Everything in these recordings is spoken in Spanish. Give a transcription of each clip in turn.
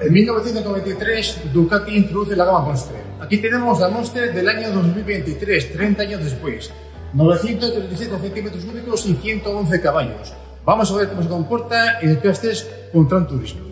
En 1993, Ducati introduce la gama Monster. Aquí tenemos la Monster del año 2023, 30 años después. 937 centímetros cúbicos y 111 caballos. Vamos a ver cómo se comporta en el test con Gran Turismo.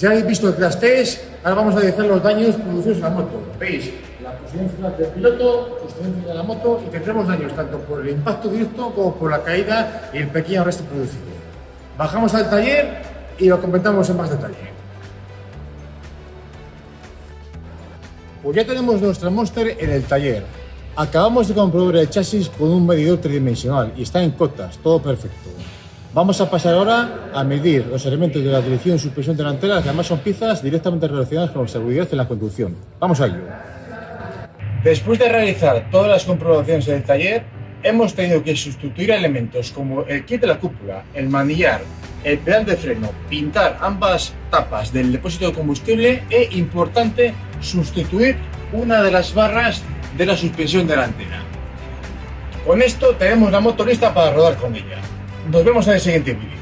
Ya habéis visto el crash test, ahora vamos a analizar los daños producidos en la moto. Veis la posición final del piloto, posición final de la moto, y tendremos daños tanto por el impacto directo como por la caída y el pequeño resto producido. Bajamos al taller y lo comentamos en más detalle. Pues ya tenemos nuestra Monster en el taller. Acabamos de comprobar el chasis con un medidor tridimensional y está en cotas, todo perfecto. Vamos a pasar ahora a medir los elementos de la dirección y suspensión delantera, que además son piezas directamente relacionadas con la seguridad en la conducción. Vamos a ello. Después de realizar todas las comprobaciones del taller, hemos tenido que sustituir elementos como el kit de la cúpula, el manillar, el pedal de freno, pintar ambas tapas del depósito de combustible e, importante, sustituir una de las barras de la suspensión delantera. Con esto tenemos la moto lista para rodar con ella. Nos vemos en el siguiente vídeo.